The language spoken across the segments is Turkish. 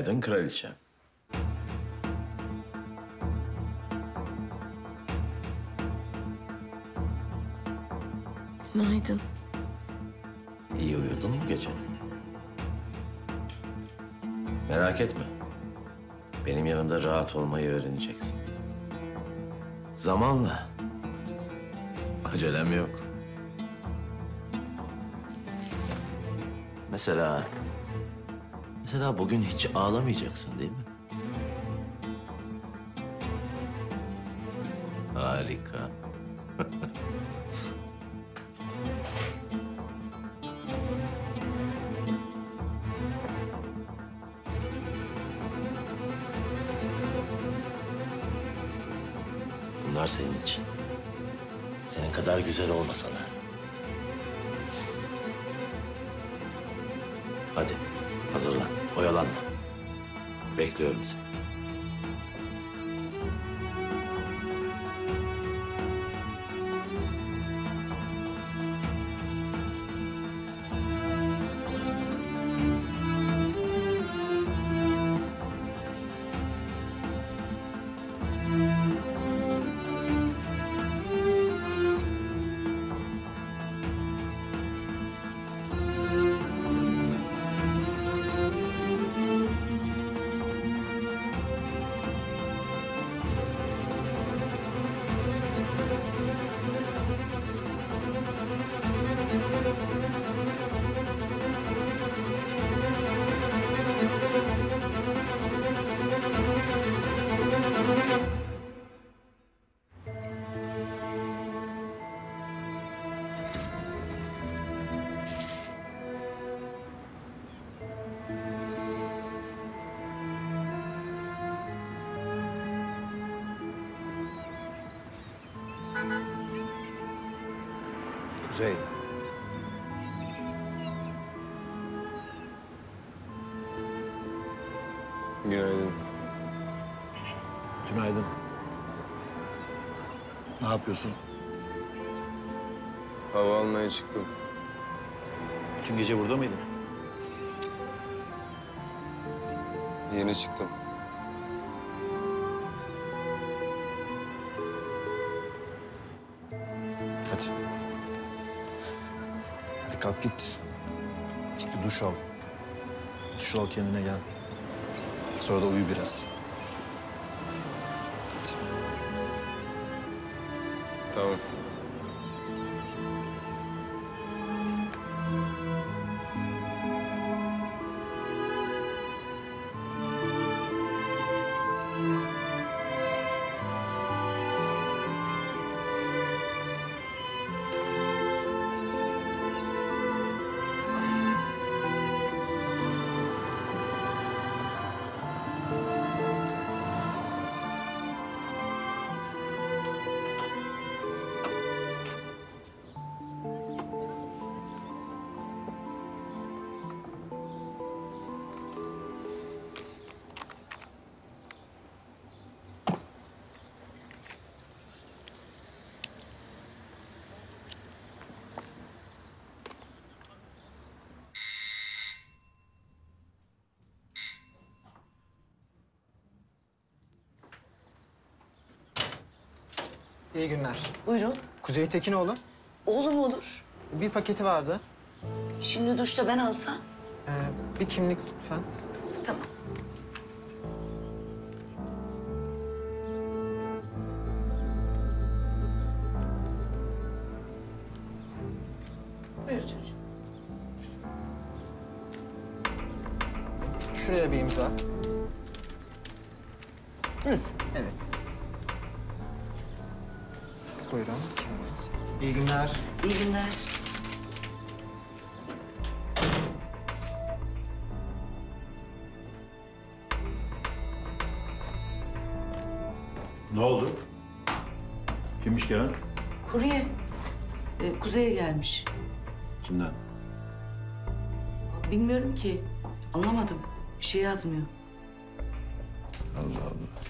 Günaydın kraliçem. Günaydın. İyi uyudun mu gece? Merak etme. Benim yanımda rahat olmayı öğreneceksin. Zamanla. Acelem yok. Mesela bugün hiç ağlamayacaksın değil mi? Harika. Bunlar senin için. Senin kadar güzel olmasalardı. Hadi hazırlan, oyalanma. Bekliyorum seni. Kuzey. Günaydın. Günaydın. Ne yapıyorsun? Hava almaya çıktım. Bütün gece burada mıydın? Cık. Yeni çıktım. Hadi. Kalk git. Git bir duş al. Duş al, kendine gel. Sonra da uyu biraz. Hadi. Tamam. İyi günler. Buyurun. Kuzey Tekinoğlu. Oğlum olur. Bir paketi vardı. Şimdi duşta ben alsam? Bir kimlik lütfen. Tamam. Buyur çocuğum. Şuraya bir imza. Burası? Evet. Buyurun. İyi günler. İyi günler. Ne oldu? Kimmiş Kerem? Kurye. Kuzey'e gelmiş. Kimden? Bilmiyorum ki. Anlamadım. Bir şey yazmıyor. Allah Allah.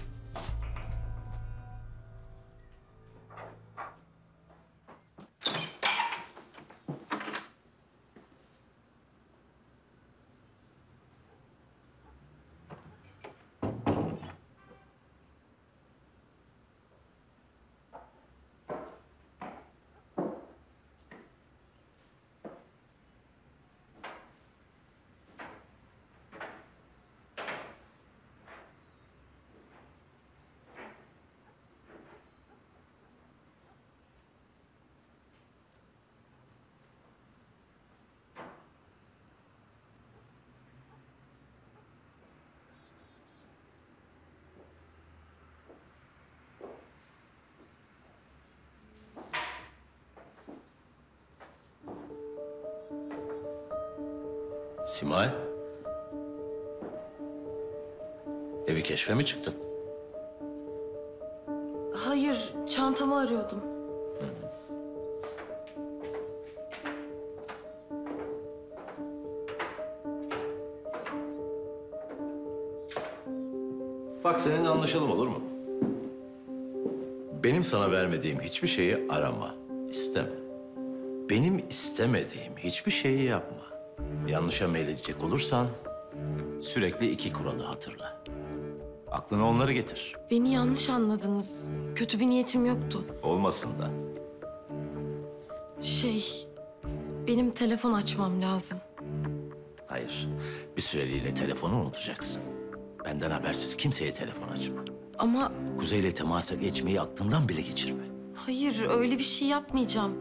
Simay? Evi keşfe mi çıktın? Hayır, çantamı arıyordum. Hı. Bak seninle anlaşalım, olur mu? Benim sana vermediğim hiçbir şeyi arama, isteme. Benim istemediğim hiçbir şeyi yapma. Yanlışa meyledecek olursan sürekli iki kuralı hatırla. Aklına onları getir. Beni yanlış anladınız. Kötü bir niyetim yoktu. Olmasın da. Benim telefon açmam lazım. Hayır, bir süreliğine telefonu unutacaksın. Benden habersiz kimseye telefon açma. Ama... Kuzey'le temasa geçmeyi aklından bile geçirme. Hayır, öyle bir şey yapmayacağım.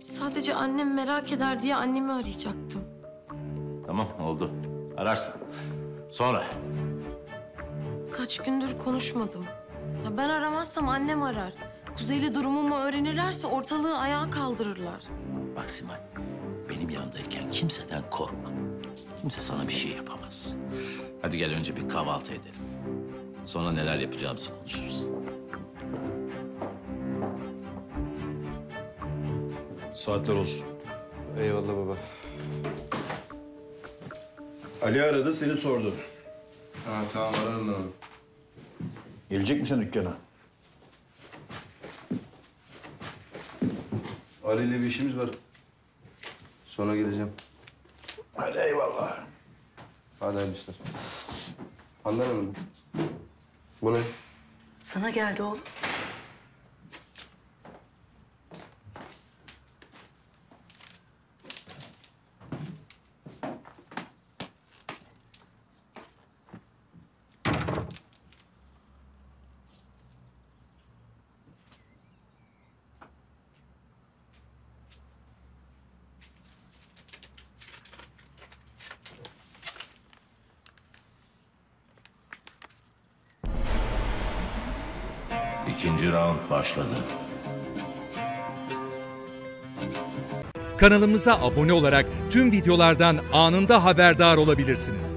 Sadece annem merak eder diye annemi arayacaktım. Tamam, oldu. Ararsın. Sonra. Kaç gündür konuşmadım. Ya ben aramazsam annem arar. Kuzey'le durumumu öğrenirlerse ortalığı ayağa kaldırırlar. Bak Simay, benim yanındayken kimseden korkma. Kimse sana bir şey yapamaz. Hadi gel önce bir kahvaltı edelim. Sonra neler yapacağımızı konuşuruz. Saatler olsun. Eyvallah baba. Ali aradı, seni sordu. Ha tamam, ararım ben. Gelecek misin dükkana? Ali'yle bir işimiz var. Sonra geleceğim. Hadi eyvallah. Hadi hayırlısı. Anlamadım. Bu ne? Sana geldi oğlum. İkinci round başladı. Kanalımıza abone olarak tüm videolardan anında haberdar olabilirsiniz.